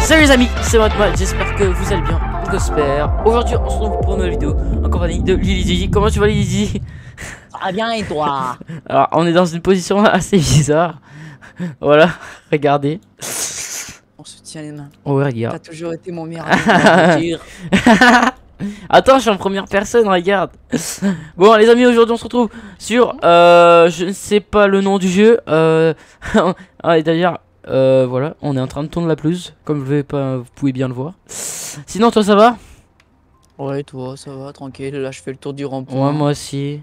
Salut les amis, c'est Mat Mat, j'espère que vous allez bien, j'espère. Aujourd'hui on se retrouve pour une nouvelle vidéo en compagnie de Lily Dydy. Comment tu vas Lily Dydy? Ah bien et toi? Alors on est dans une position assez bizarre. Voilà, regardez. On se tient les mains. Oh ouais, regarde. T'as toujours été mon meilleur ami. Attends, je suis en première personne, regarde. Bon les amis, aujourd'hui on se retrouve sur je ne sais pas le nom du jeu. Ah, et d'ailleurs voilà, on est en train de tourner la pelouse, comme je vais pas, vous pouvez bien le voir. Sinon toi ça va? Ouais, toi ça va, tranquille, là je fais le tour du rond-point. Ouais, moi aussi.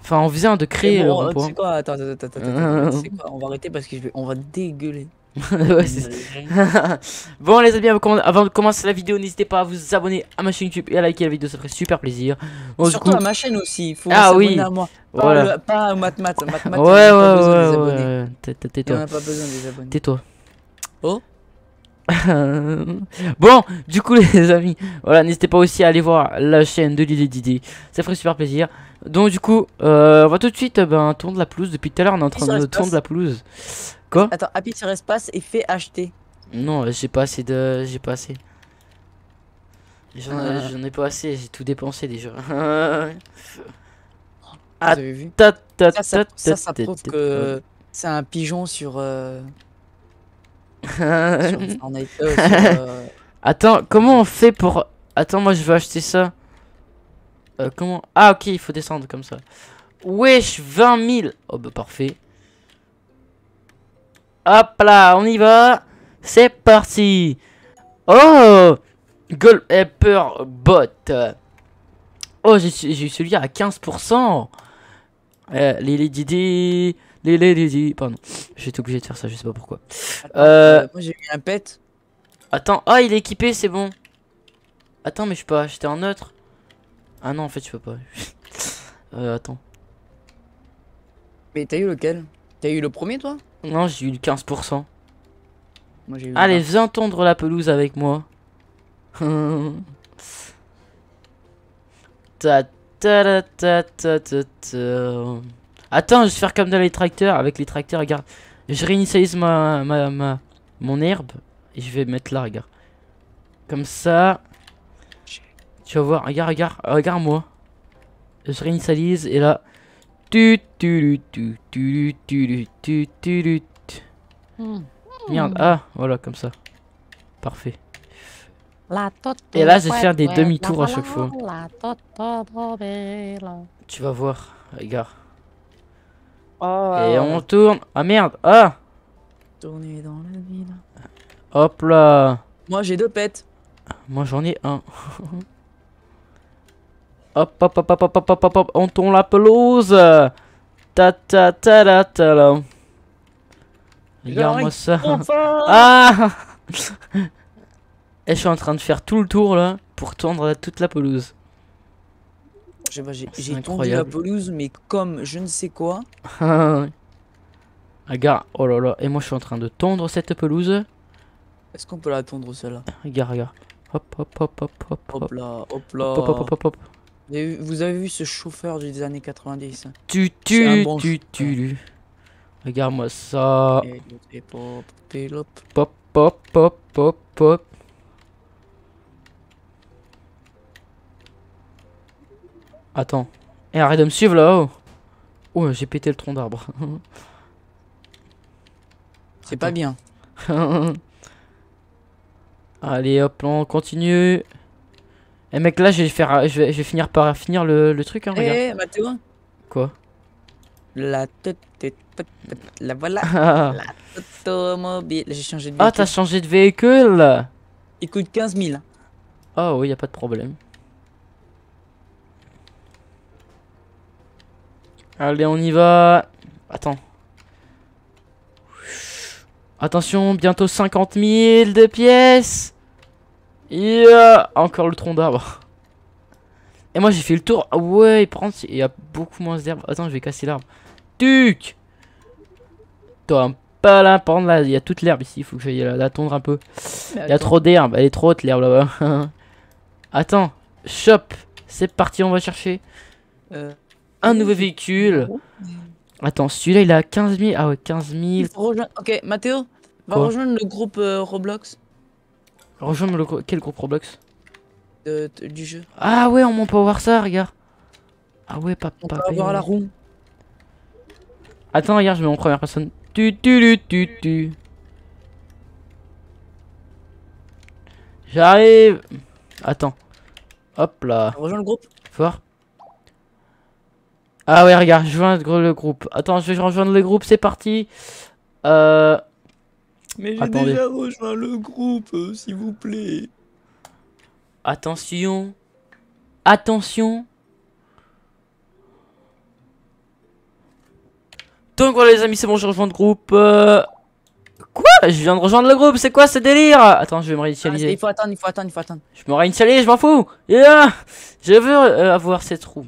Enfin on vient de créer le rond-point. C'est quoi? Attends, c'est quoi? On va arrêter parce que on va dégueuler. Ouais, c'est ça. Bon les amis, avant de commencer la vidéo, n'hésitez pas à vous abonner à ma chaîne YouTube et à liker la vidéo, ça ferait super plaisir. Bon, surtout à ma chaîne aussi, il faut s'abonner à moi. Voilà. Pas au Mat Mat. Ouais, ouais, tais-toi. On n'a pas besoin des abonnés. Tais-toi. Oh. Bon, du coup les amis, voilà, n'hésitez pas aussi à aller voir la chaîne de Lily Dydy, ça ferait super plaisir. Donc du coup, on va tout de suite tourner de la pelouse. Depuis tout à l'heure, on est en train de tourner de la pelouse. Quoi? Attends, appuie sur espace et fais acheter. Non, j'ai pas assez de, j'ai pas assez. J'en ai pas assez, j'ai tout dépensé déjà. Ah, vous avez vu? Ça prouve que c'est un pigeon sur. Attends, comment on fait pour... Attends, moi je veux acheter ça. Comment... Ah ok, il faut descendre comme ça. Wesh, 20 000. Oh bah parfait. Hop là, on y va. C'est parti. Oh, Gold Pepper Bot. Oh, j'ai eu celui-là à 15%. Lily Dydy. Pardon, j'étais obligé de faire ça, je sais pas pourquoi. Attends, moi j'ai eu un pet. Attends, ah il est équipé, c'est bon. Attends, mais je peux pas acheter un autre. Ah non, en fait je peux pas. Attends. Mais t'as eu lequel? T'as eu le premier toi? Non, j'ai eu le 15%. Moi, eu allez, viens tondre la pelouse avec moi. Attends, je vais faire comme dans les tracteurs. Avec les tracteurs, regarde. Je réinitialise mon herbe. Et je vais mettre là, regarde. Comme ça. Tu vas voir, regarde-moi. Je réinitialise et là. Merde, ah, voilà, comme ça. Parfait. Et là, je vais faire des demi-tours à chaque fois. Tu vas voir, regarde. Oh, et on tourne. Ah merde. Ah. Tourner dans la ville. Hop là. Moi j'ai 2 pets. Moi j'en ai un. Hop hop hop hop hop hop hop hop. On tourne la pelouse. Ta ta ta ta ta là. Regarde-moi ça. Ah. Et je suis en train de faire tout le tour là pour tondre toute la pelouse. J'ai tendu la pelouse, mais comme je ne sais quoi. Regarde, oh là là, et moi je suis en train de tondre cette pelouse. Est-ce qu'on peut la tondre celle-là? Regarde. Hop, hop, hop, hop, hop. Hop là, hop là. Hop, hop, hop, hop, hop. Vous avez vu ce chauffeur des années 90? Regarde-moi ça. Pop, pop, pop, pop, pop. Attends, et arrête de me suivre là-haut. Oh, j'ai pété le tronc d'arbre. C'est pas bien. Allez, hop, on continue. Eh mec, là, je vais finir par finir le truc. Hein, eh, Mathéo. Quoi? La tête, la voilà. La automobile. J'ai changé de véhicule. Ah, t'as changé de véhicule. Il coûte 15 000. Ah oui, y a pas de problème. Allez, on y va. Attends. Attention, bientôt 50 000 de pièces. Yeah. Encore le tronc d'arbre. Et moi, j'ai fait le tour. Ouais, par contre, il y a beaucoup moins d'herbe. Attends, je vais casser l'arbre. Tuc. T'as un palin. Par contre, là, il y a toute l'herbe ici. Il faut que j'aille la tondre un peu. Il y a trop d'herbe. Elle est trop haute, l'herbe là-bas. Attends. Chope. C'est parti, on va chercher un nouveau véhicule. Attends, celui-là il a 15 000. Ah ouais, 15 000. Ok, Mathéo, va rejoindre le groupe Roblox. Rejoindre le... Quel groupe Roblox? Du jeu. Ah ouais, on peut voir ça, regarde. Ah ouais, papa. On peut avoir la roue. Attends, regarde, je mets en première personne. J'arrive. Attends. Hop là. Rejoins le groupe. Fort. Ah ouais, regarde, je rejoins le groupe. Attends, je vais rejoindre le groupe, c'est parti. Mais j'ai déjà rejoint le groupe, s'il vous plaît. Attention. Attention. Donc voilà les amis, c'est bon, je rejoins le groupe. Quoi? Je viens de rejoindre le groupe, c'est quoi ce délire? Attends, je vais me réinitialiser. Il faut attendre, il faut attendre, il faut attendre. Je me réinitialise, je m'en fous. Yeah. Je veux avoir cette roue.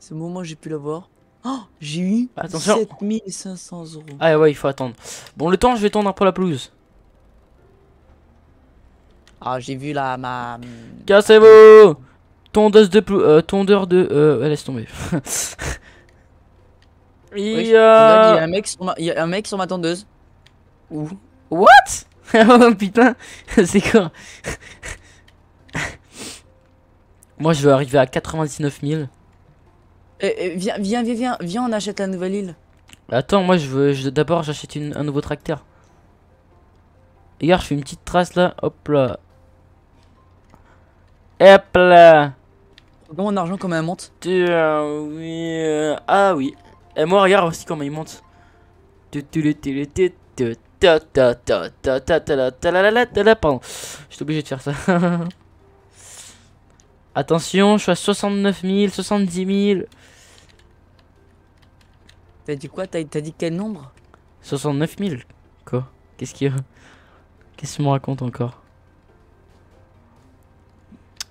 Ce moment, j'ai pu l'avoir. Oh, j'ai eu 7500 €. Ah ouais, il faut attendre. Bon, le temps, je vais tendre un peu la pelouse. Ah, j'ai vu la ma... Cassez-vous. Tondeuse de pelouse... tondeur de... laisse tomber. Il y a un mec sur ma, tondeuse. Ouh. What? Oh putain. C'est quoi? Moi, je veux arriver à 99 000. Viens, on achète la nouvelle île. Attends, moi je veux d'abord j'achète un nouveau tracteur. Regarde, je fais une petite trace là, hop là. Hop là. Regarde mon argent comment elle monte. Ah oui. Et moi regarde aussi comment il monte. Pardon. J'étais obligé de faire ça. Attention, je suis à 69 000, 70 000. T'as dit quoi? T'as dit quel nombre? 69 000. Quoi? Qu'est-ce qu'il y a? Qu'est-ce que tu me racontes encore?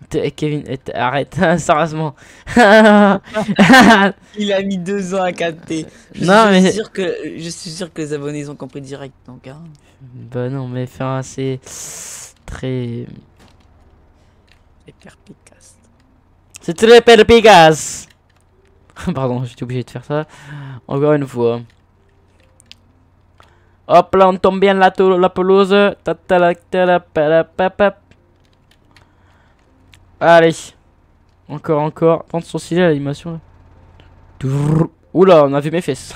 Kevin, arrête, sérieusement. Il a mis 2 ans à capter. Je suis sûr que les abonnés ils ont compris direct. Donc, hein. Bah non, mais enfin, c'est très... perpicace. C'est très perpicace. Pardon, j'étais obligé de faire ça. Encore une fois. Hop là, on tombe bien la pelouse. Allez. Encore. Prendre son stylet à l'animation. Oula, on a vu mes fesses.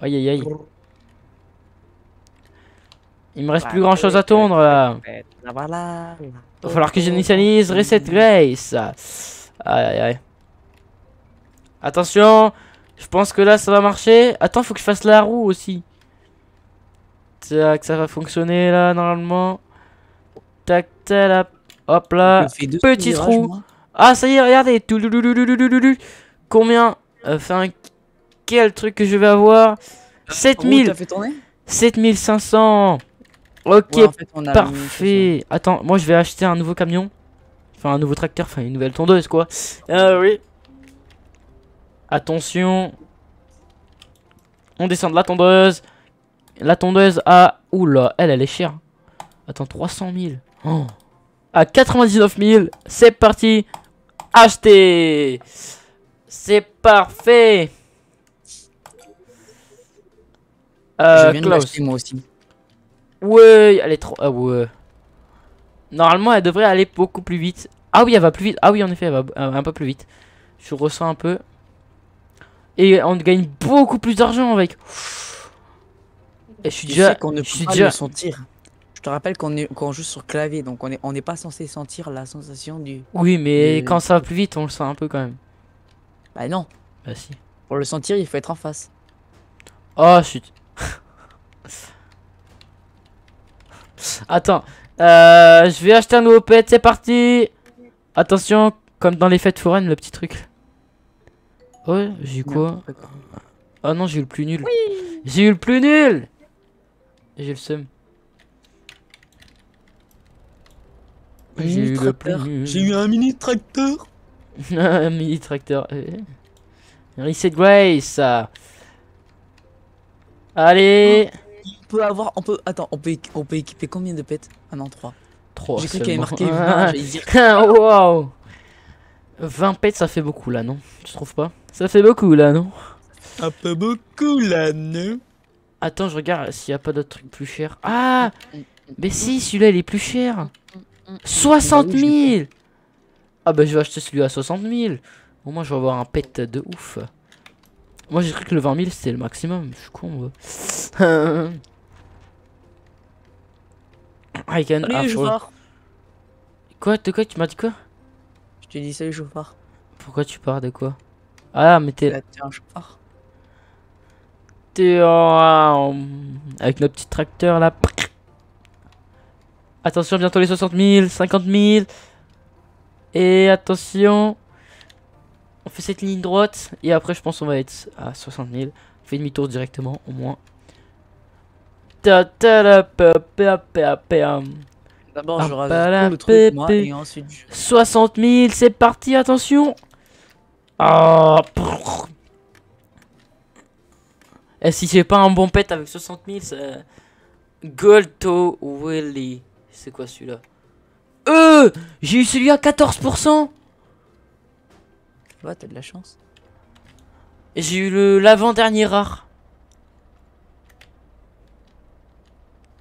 Aïe aïe aïe. Il me reste plus grand chose à tondre là. Va falloir que j'initialise Reset Grace. Aïe aïe. Attention. Je pense que là ça va marcher. Attends, faut que je fasse la roue aussi. Tac, ça va fonctionner là normalement. Tac, tac, hop là. Petite roue. Ah ça y est, regardez. Combien? Enfin, quel truc que je vais avoir? 7000. 7500. Ok, ouais, en fait, parfait. Attends, moi je vais acheter un nouveau camion. Enfin, un nouveau tracteur, enfin une nouvelle tondeuse quoi. Oui. Attention. On descend de la tondeuse. La tondeuse à... Oula, elle est chère. Attends, 300 000. Oh. À 99 000. C'est parti. Acheter. C'est parfait. Je viens de l'acheter moi aussi. Ouais, elle est trop... Ah ouais. Normalement, elle devrait aller beaucoup plus vite. Ah oui, elle va plus vite. Ah oui, en effet, elle va un peu plus vite. Je ressens un peu. Et on gagne beaucoup plus d'argent avec. Et je suis déjà... qu'on ne peut pas le sentir. Je te rappelle qu'on joue sur clavier, donc on n'est pas censé sentir la sensation du... Oui, mais quand ça va plus vite, on le sent un peu quand même. Bah non. Bah si. Pour le sentir, il faut être en face. Oh, chut. Attends, je vais acheter un nouveau pet, c'est parti. Attention, comme dans les fêtes foraines, le petit truc. Oh, j'ai eu quoi? Ah non, j'ai eu le plus nul. Oui, j'ai eu le plus nul. J'ai le seum. J'ai eu le plus nul. J'ai eu un mini tracteur. Un mini tracteur. Reset Grace. Allez. On peut avoir, on peut équiper combien de pets? Ah non, 3. 3. J'ai cru qu'elle est marquée 20. Wow, 20 pets, ça fait beaucoup là, non? Tu trouves pas? Ça fait beaucoup là, non? Un peu beaucoup là, non? Attends, je regarde s'il n'y a pas d'autres trucs plus chers. Ah, mais si, celui-là il est plus cher. 60 000. Ah bah je vais acheter celui à 60 000. Au moins je vais avoir un pet de ouf. Moi j'ai cru que le 20 000 c'était le maximum. Je suis con. Salut chauffard. Quoi? De quoi? Tu m'as dit quoi? Je t'ai dit salut chauffard. Pourquoi tu pars de quoi? Ah mais t'es... T'es un chauffard. T'es en... Avec notre petit tracteur là. Attention, bientôt les 60 000, 50 000. Et attention. On fait cette ligne droite. Et après je pense on va être à 60 000. On fait demi-tour directement au moins. D'abord je rase le truc moi, et ensuite je... 60 000, c'est parti, attention. Oh. Et si j'ai pas un bon pet avec 60 000, c'est... Gold to Willy. C'est quoi celui-là? J'ai eu celui à 14%. Ouais, t'as de la chance. J'ai eu le l'avant-dernier rare.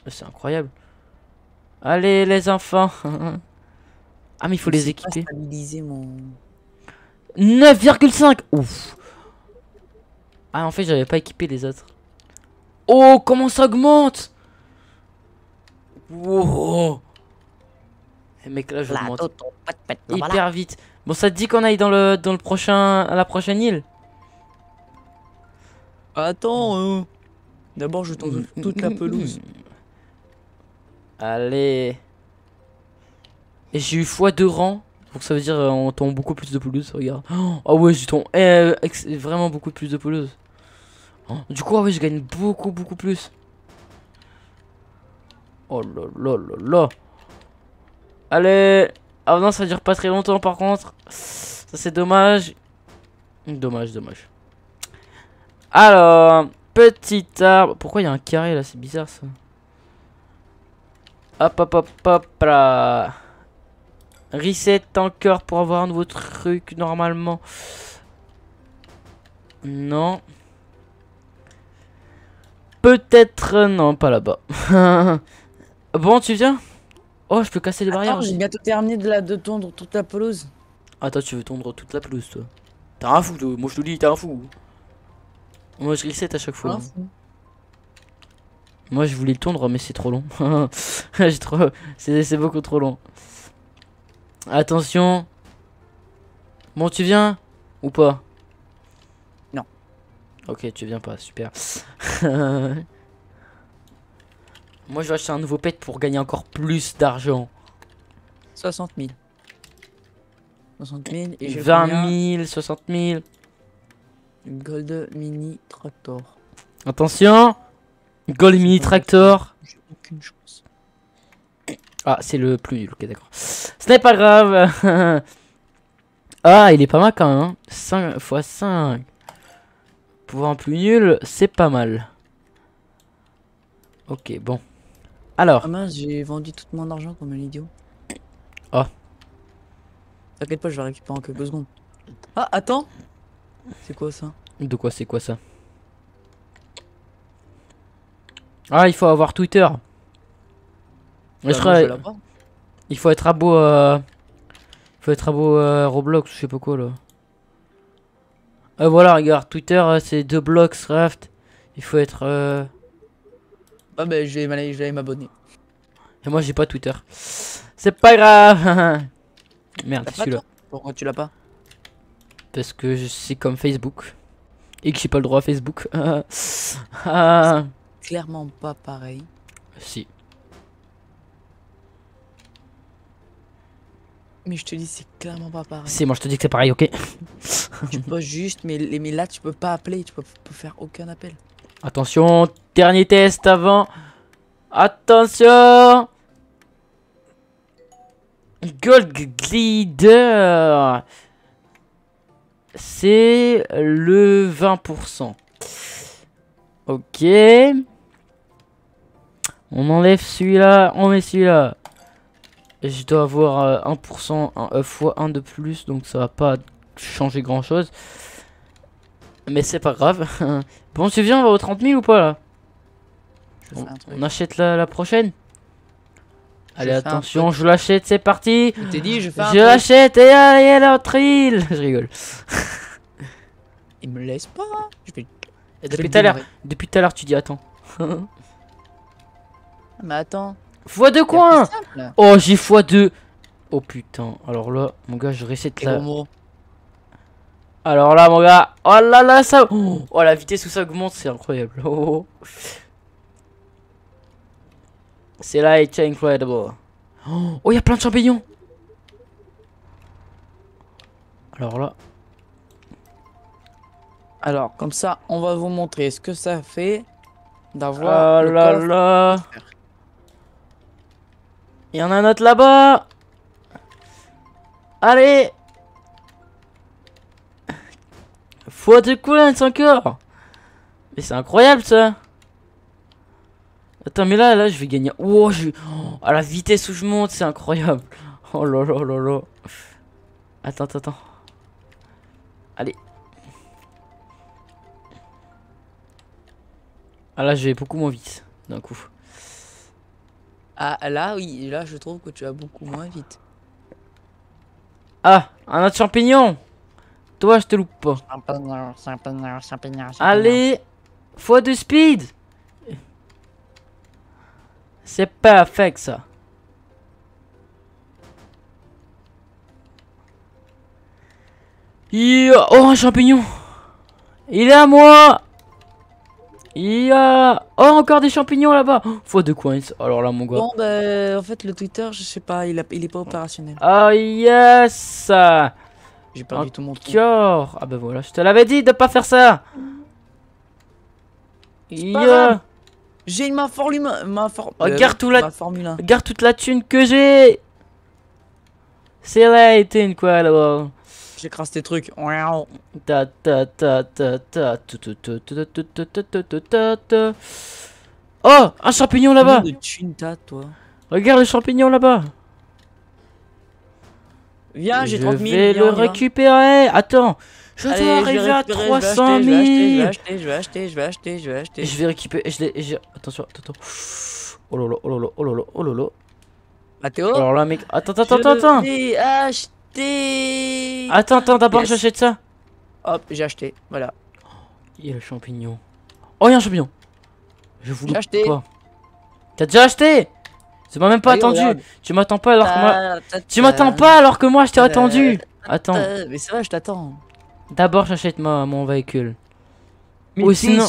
C'est incroyable. Allez les enfants. Ah mais il faut les équiper. 9,5. Ouf. Ah en fait j'avais pas équipé les autres. Oh comment ça augmente. Wow. Et mec là je monte hyper vite. Bon ça te dit qu'on aille dans le prochain, à la prochaine île. Attends. D'abord je tombe toute la pelouse. Allez. Et j'ai eu x2 rang. Donc ça veut dire on tombe beaucoup plus de pelouse. Regarde. Oh ouais je tombe vraiment beaucoup plus de pelouse. Oh, du coup ah ouais je gagne beaucoup plus. Oh là là là là. Allez. Ah non ça dure pas très longtemps par contre. Ça c'est dommage. Dommage. Alors petit arbre. Pourquoi il y a un carré là? C'est bizarre ça. Hop là. Reset encore pour avoir un nouveau truc normalement. Non. Peut-être non, pas là-bas. Bon, tu viens? Oh, je peux casser les barrières. J'ai bientôt terminé de tondre toute la pelouse. Attends, tu veux tondre toute la pelouse toi? T'es un fou, toi. Moi je te dis, t'es un fou. Moi je reset à chaque fois. Moi je voulais le tondre mais c'est trop long. C'est beaucoup trop long. Attention. Bon tu viens ou pas? Non. Ok tu viens pas, super. Moi je vais acheter un nouveau pet pour gagner encore plus d'argent. 60 000. 60 000 et j'ai 20 000, 60 000. Gold mini tractor. Attention. Gold mini tractor. J'ai aucune chance. Ah, c'est le plus nul. Ok, d'accord. Ce n'est pas grave. Ah, il est pas mal quand même. Hein. 5 x 5. Pour un plus nul, c'est pas mal. Ok, bon. Alors. Ah mince, j'ai vendu tout mon argent comme un idiot. Ah. T'inquiète pas, je vais récupérer en quelques secondes. Ah, attends. C'est quoi ça? De quoi c'est quoi ça? Ah, il faut avoir Twitter. Bah il faut être abo. Il faut être abo Roblox, je sais pas quoi là. Voilà, regarde, Twitter c'est 2 blocs Raft. Il faut être. Ah bah je vais m'abonner. Et moi j'ai pas Twitter. C'est pas grave. Merde, celui-là. Pourquoi tu l'as pas? Parce que je suis comme Facebook. Et que j'ai pas le droit à Facebook. Clairement pas pareil. Si. Mais je te dis c'est clairement pas pareil. Si moi je te dis que c'est pareil, ok. Tu peux juste mais là tu peux pas appeler, tu peux faire aucun appel. Attention, dernier test avant. Attention. Gold Glider. C'est le 20%. Ok. On enlève celui-là, on met celui-là. Et je dois avoir 1% fois 1 de plus, donc ça va pas changer grand chose. Mais c'est pas grave. Bon, tu viens, on va aux 30 000 ou pas là? On achète la prochaine. Allez, attention, je l'achète, c'est parti. Je t'ai dit, je fais un truc. Je l'achète et allez, l'autre île. Je rigole. Il me laisse pas. Je vais... Depuis tout à l'heure, tu dis attends. Mais attends. x2 coin. Oh, j'ai x2. Oh putain. Alors là, mon gars, je reset la... Alors là, mon gars. Oh là là, ça... Oh, la vitesse où ça augmente, c'est incroyable. Oh. C'est là, it's incredible. Oh, il y a plein de champignons. Alors là. Alors, comme ça, on va vous montrer ce que ça fait d'avoir... Oh là là. Il y en a un autre là-bas. Allez. Faut de coins encore. Mais c'est incroyable ça. Attends, mais là je vais gagner. Oh, à la vitesse où je monte, c'est incroyable. Oh là là là là. Attends. Allez. Ah là, je vais beaucoup moins vite d'un coup. Ah là, oui, là je trouve que tu vas beaucoup moins vite. Ah, un autre champignon. Toi, je te loupe pas. Champignon. Allez, fois de speed. C'est parfait ça. Oh, un champignon. Il est à moi. Oh, encore des champignons là-bas. x2 coins. Alors là, mon gars. Bon, bah, en fait, le Twitter, je sais pas, il est pas opérationnel. Ah, yes. J'ai perdu tout mon temps. Ah, bah voilà, je te l'avais dit de pas faire ça. J'ai ma formule. Garde toute la thune que j'ai. C'est là, été une quoi là-bas. J'écrase tes trucs. Oh, un champignon là-bas. Regarde le champignon là-bas. Viens, j'ai 30 000. Je vais le récupérer. Attends. Je dois arriver à 300 000. Je vais acheter. Je vais récupérer. Attention. Oh lolo, oh lolo. Mathéo. Alors là, mec. Attends. J'ai acheté. Attends, d'abord j'achète ça. Hop, j'ai acheté. Voilà. Il y a le champignon. Oh, il y a un champignon. Je voulais pas. T'as déjà acheté? Tu m'as même pas attendu. Tu m'attends pas alors que moi. Tu m'attends pas alors que moi je t'ai attendu. Attends. Mais ça va, je t'attends. D'abord, j'achète mon véhicule. Ou sinon...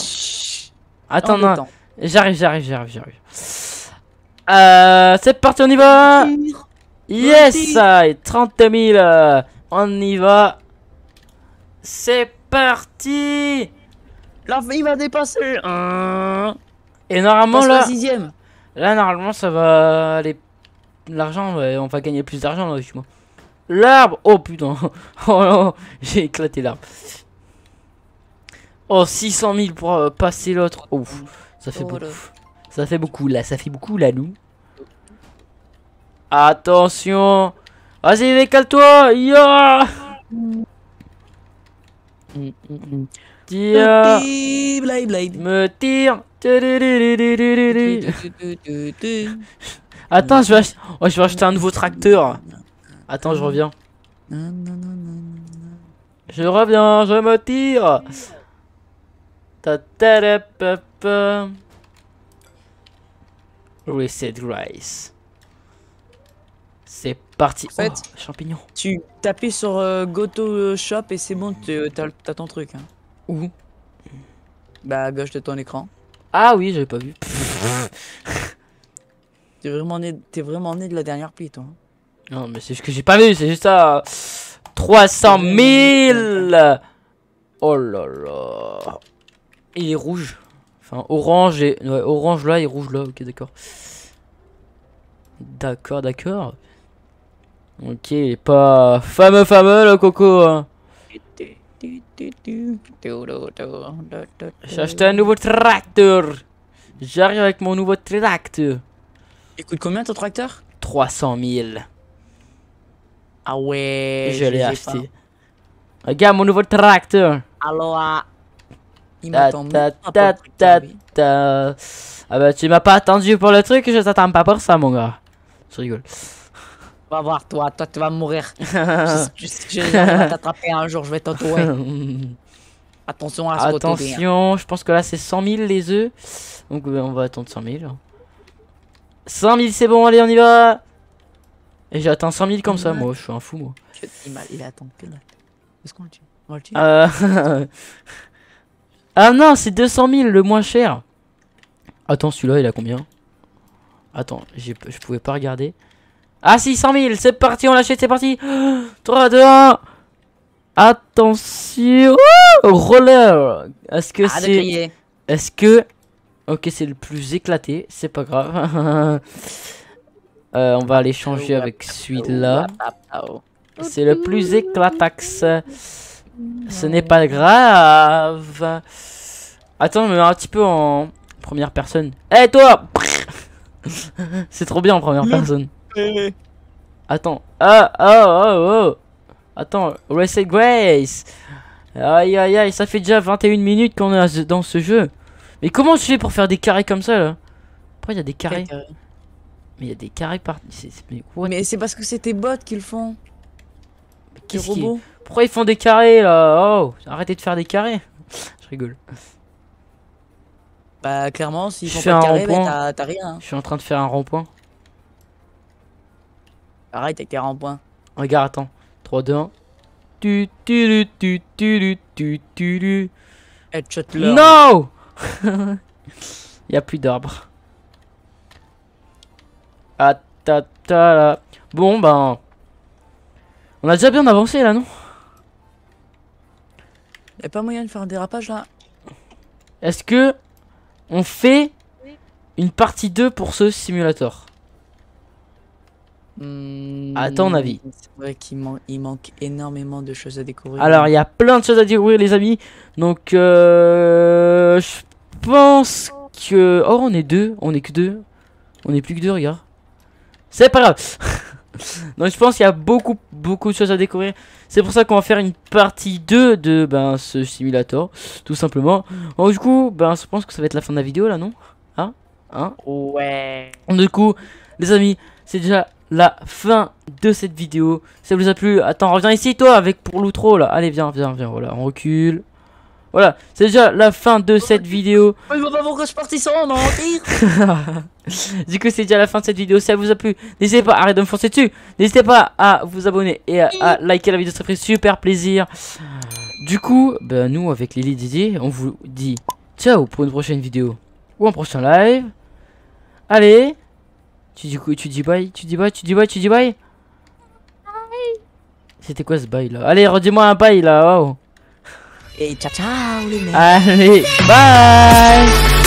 Attends, non. J'arrive. C'est parti, on y va. Yes, 30 000. On y va. C'est parti. Là, il va dépasser. Et normalement, là... Là, normalement, ça va aller... L'argent, on va gagner plus d'argent, là, justement. L'arbre, oh putain, oh non, j'ai éclaté l'arbre. Oh, 600 000 pour passer l'autre. Oh, ça fait beaucoup. Ça fait beaucoup là, nous. Attention, vas-y, décale-toi. Tire, me tire. Attends, je vais acheter un nouveau tracteur. Attends, je reviens. Je me tire. Reset Grace. C'est parti. En fait, champignon. Tu tapes sur Go to Shop et c'est bon, t'as ton truc. Hein. Où? Bah, à gauche de ton écran. Ah oui, j'avais pas vu. T'es vraiment né de la dernière pluie, toi. Non, mais c'est ce que j'ai pas vu, c'est juste ça. 300 000. Oh là là. Il est rouge. Enfin, orange et... Ouais, orange là et rouge là. Ok, d'accord. D'accord. Ok, il est pas fameux le coco. Hein. J'ai acheté un nouveau tracteur. J'arrive avec mon nouveau tracteur. Il coûte combien ton tracteur? 300 000. Ah ouais. Je l'ai acheté. Pas. Regarde mon nouveau tracteur. Aloha. Il m'attend. Ah bah tu m'as pas attendu pour le truc, je t'attends pas pour ça mon gars. Je rigole. Va voir toi, toi tu vas mourir. Je vais t'attraper un jour, je vais t'entourer. Attention à ce côté. Attention, je pense que là c'est 100 000 les œufs. Donc on va attendre 100 000. 100 000 c'est bon, allez on y va. Et j'attends 100 000 comme ça, moi je suis un fou moi. Il attend que là. Est-ce qu'on le tue? On le tue. Ah non, c'est 200 000 le moins cher. Attends, celui-là il a combien? Attends, je pouvais pas regarder. Ah 600 000, c'est parti, on l'achète, c'est parti. 3, 2, 1. Attention. Oh, roller. Est-ce que c'est... Est-ce que... Ok, c'est le plus éclaté, c'est pas grave. On va aller changer avec celui-là. C'est le plus éclatax. Ce n'est pas grave. Attends, mais un petit peu en première personne. Eh hey, toi. C'est trop bien en première personne. Attends. Attends, Reset Grace. Aïe aïe aïe, ça fait déjà 21 minutes qu'on est dans ce jeu. Mais comment je fais pour faire des carrés comme ça là? Pourquoi il y a des carrés? Mais il y a des carrés par... Mais c'est parce que c'est tes bots qui le font. Qu'est-ce qu'ils... Pourquoi ils font des carrés là? Oh, arrêtez de faire des carrés. Je rigole. Bah clairement, s'ils font pas de carrés, bah, t'as rien. Hein. Je suis en train de faire un rond-point. Arrête avec tes ronds-points. Regarde, attends. 3, 2, 1. Headshot là. Non. Il y a plus d'arbres. Ah ta ta là. Bon ben... On a déjà bien avancé là, non? Y'a pas moyen de faire un dérapage là. Est-ce que... On fait... Une partie 2 pour ce simulateur? À ton avis? C'est vrai qu'il manque énormément de choses à découvrir. Alors il y a plein de choses à découvrir les amis. Donc je pense que... Oh on est deux, on est que deux. On est plus que deux, regarde. C'est pas grave. Donc je pense qu'il y a beaucoup de choses à découvrir. C'est pour ça qu'on va faire une partie 2 de ce simulator. Tout simplement. Donc du coup, je pense que ça va être la fin de la vidéo là, non? Hein? Hein? Ouais. Du coup, les amis, c'est déjà... la fin de cette vidéo. Ça vous a plu? Attends, reviens ici toi avec pour l'outro là. Allez, viens, viens, viens. Voilà, on recule. Voilà, c'est déjà la fin de cette vidéo. Mais pas pourquoi je partis sans en rire. Du coup, c'est déjà la fin de cette vidéo. Si ça vous a plu, n'hésitez pas à arrêter de me foncer dessus. N'hésitez pas à vous abonner et à liker la vidéo. Ça ferait super plaisir. Du coup, nous avec Lily Dydy, on vous dit ciao pour une prochaine vidéo ou un prochain live. Allez. Tu dis bye. C'était quoi ce bye là? Allez, redis-moi un bye là. Wow. Et ciao ciao les mecs. Allez, bye.